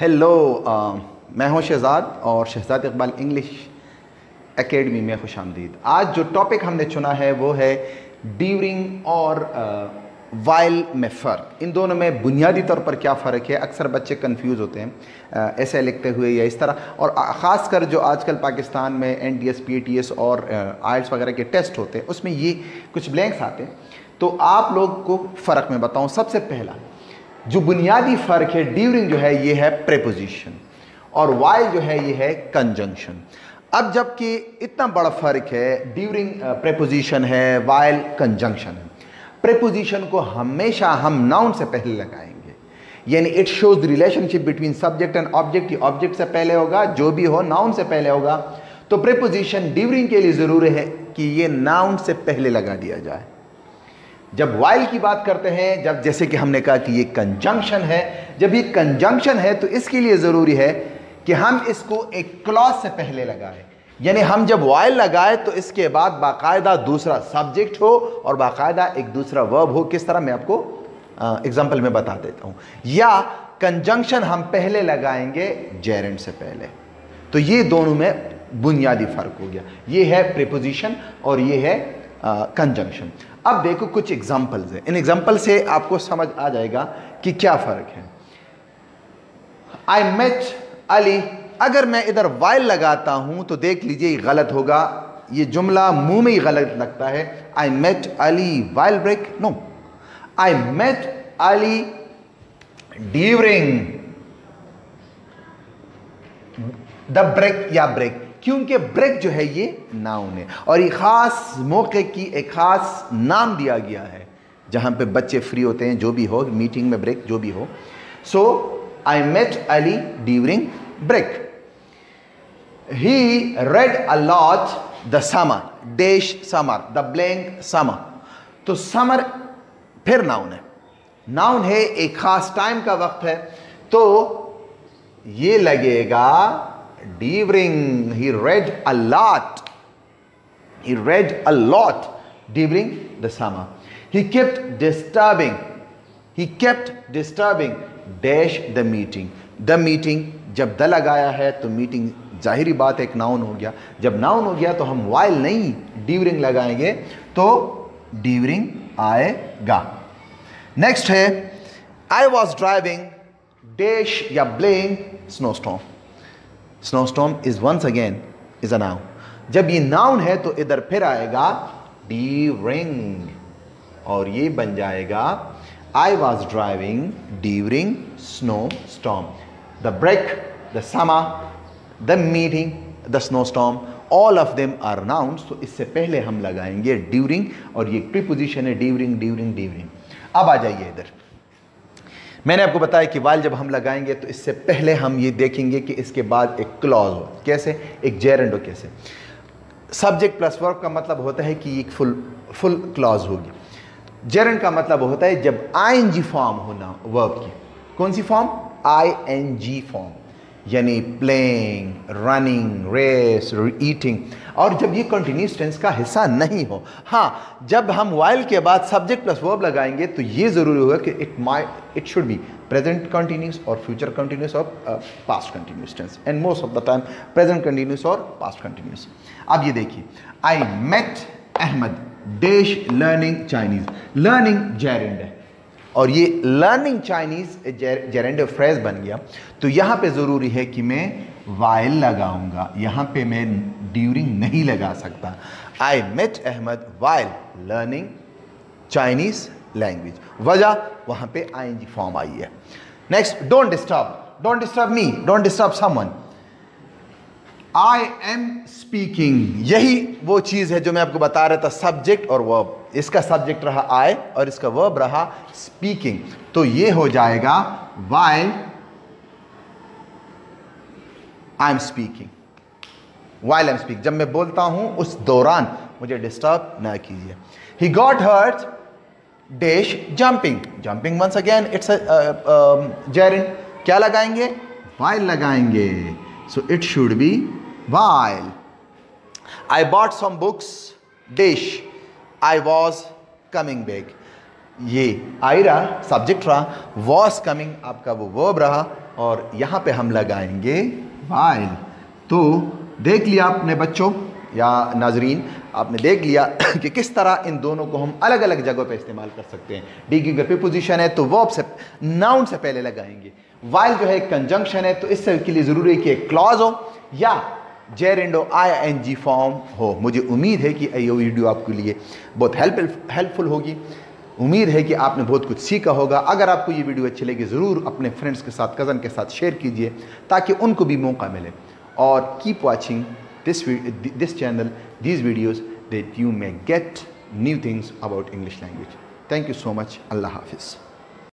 Hello मैं हूं शहज़ाद और शहज़ाद इकबाल इंग्लिश एकेडमी में खुश आमदीद। आज जो टॉपिक हमने चुना है वो है ड्यूरिंग और वाइल में फ़र्क। इन दोनों में बुनियादी तौर पर क्या फ़र्क है, अक्सर बच्चे कंफ्यूज होते हैं ऐसे लिखते हुए या इस तरह। और ख़ासकर जो आजकल पाकिस्तान में NDS PTS और IELTS वगैरह के टेस्ट होते हैं उसमें ये कुछ ब्लैंक्स आते हैं, तो आप लोग को फ़र्क में बताऊँ। सबसे पहला जो बुनियादी फ़र्क है, ड्यूरिंग जो है ये है प्रेपोजिशन और वाइल जो है ये है कंजंक्शन। अब जबकि इतना बड़ा फ़र्क है, ड्यूरिंग प्रेपोजिशन है, वाइल कंजंक्शन है। प्रेपोजिशन को हमेशा हम नाउन से पहले लगाएंगे, यानी it shows the relationship between subject and object. ये ऑब्जेक्ट से पहले होगा, जो भी हो नाउन से पहले होगा। तो प्रेपोजिशन ड्यूरिंग के लिए ज़रूरी है कि ये नाउन से पहले लगा दिया जाए। जब वाइल की बात करते हैं, जब जैसे कि हमने कहा कि ये कंजंक्शन है, जब ये कंजंक्शन है तो इसके लिए ज़रूरी है कि हम इसको एक क्लॉज से पहले लगाएं। यानी हम जब वाइल लगाएं तो इसके बाद बाकायदा दूसरा सब्जेक्ट हो और बाकायदा एक दूसरा वर्ब हो। किस तरह मैं आपको एग्जांपल में बता देता हूँ। या कंजंक्शन हम पहले लगाएंगे जेरेंड से पहले। तो ये दोनों में बुनियादी फ़र्क हो गया, ये है प्रीपोजिशन और ये है कंजंक्शन। अब देखो कुछ एग्जांपल्स हैं, इन एग्जांपल से आपको समझ आ जाएगा कि क्या फ़र्क है। आई मेट अली, अगर मैं इधर वाइल लगाता हूं तो देख लीजिए ये गलत होगा, ये जुमला मुंह में ही गलत लगता है। I met Ali while break, no. I met Ali during the break या ब्रेक, क्योंकि ब्रेक जो है ये नाउन है और ये ख़ास मौके की एक ख़ास नाम दिया गया है जहाँ पे बच्चे फ्री होते हैं, जो भी हो मीटिंग में ब्रेक जो भी हो। So I met Ali during break. He read a lot the summer dash summer the blank summer. तो समर फिर नाउन है, नाउन है, एक ख़ास टाइम का वक्त है। तो ये लगेगा During, he read a lot during the summer. He kept disturbing dash the meeting. The meeting जब द लगाया है तो meeting जाहिरी बात एक noun हो गया। जब noun हो गया तो हम while नहीं during लगाएंगे, तो during आएगा। Next है I was driving dash या blame snowstorm. Snowstorm is once again is a noun. जब ये noun है तो इधर फिर आएगा during और ये बन जाएगा I was driving during snowstorm. The break, the summer, the meeting, the snowstorm, all of them are nouns. तो इससे पहले हम लगाएंगे during और ये preposition है during during during। अब आ जाइए इधर, मैंने आपको बताया कि वाइल जब हम लगाएंगे तो इससे पहले हम ये देखेंगे कि इसके बाद एक क्लॉज हो कैसे, एक जेरेंड हो कैसे। सब्जेक्ट प्लस वर्ब का मतलब होता है कि एक फुल क्लॉज होगी। जेरेंड का मतलब होता है जब आईएनजी फॉर्म होना वर्ब की। कौन सी फॉर्म? आईएनजी फॉर्म, यानी प्लेइंग, रनिंग, रेस, ईटिंग। और जब ये कंटिन्यूस टेंस का हिस्सा नहीं हो। हाँ, जब हम वाइल के बाद सब्जेक्ट प्लस वर्ब लगाएंगे तो ये ज़रूरी होगा कि it should be present continuous और फ्यूचर कंटिन्यूस और past continuous tense, and most of the time present continuous और पास्ट कंटिन्यूस। अब ये देखिए, I met Ahmed dash learning Chinese. Learning gerund है और ये लर्निंग चाइनीज़ जेरेंड फ्रेज बन गया। तो यहाँ पे ज़रूरी है कि मैं वाइल लगाऊंगा, यहाँ पे मैं ड्यूरिंग नहीं लगा सकता। I met Ahmed while learning Chinese language, वजह वहाँ पे आईएनजी फॉर्म आई है। Next, don't disturb me, don't disturb someone. I am speaking, यही वो चीज़ है जो मैं आपको बता रहा था, सब्जेक्ट और वर्ब। इसका सब्जेक्ट रहा आई और इसका वर्ब रहा स्पीकिंग। तो ये हो जाएगा while I am speaking, while I am speaking, जब मैं बोलता हूं उस दौरान मुझे डिस्टर्ब ना कीजिए। He got hurt dash jumping. Jumping once again it's gerund, क्या लगाएंगे? वाइल लगाएंगे। So it should be while. I bought some books dash I was coming back. ये I रहा, सब्जेक्ट रहा, was coming आपका वो verb रहा, और यहाँ पे हम लगाएंगे वाइल। तो देख लिया आपने बच्चों या नाजरीन, आपने देख लिया कि किस तरह इन दोनों को हम अलग अलग जगहों पे इस्तेमाल कर सकते हैं। डी की प्रीपोजिशन है तो वर्ब से नाउन से पहले लगाएंगे। वाइल जो है कंजंक्शन है तो इससे के लिए ज़रूरी है कि एक क्लॉज हो या जेर एंड आईएनजी फॉर्म हो। मुझे उम्मीद है कि ये वीडियो आपके लिए बहुत हेल्पफुल होगी। उम्मीद है कि आपने बहुत कुछ सीखा होगा। अगर आपको ये वीडियो अच्छी लगी ज़रूर अपने फ्रेंड्स के साथ, कज़न के साथ शेयर कीजिए ताकि उनको भी मौका मिले। और keep watching this channel, these videos, that you may get new things about English language. Thank you so much. Allah Hafiz.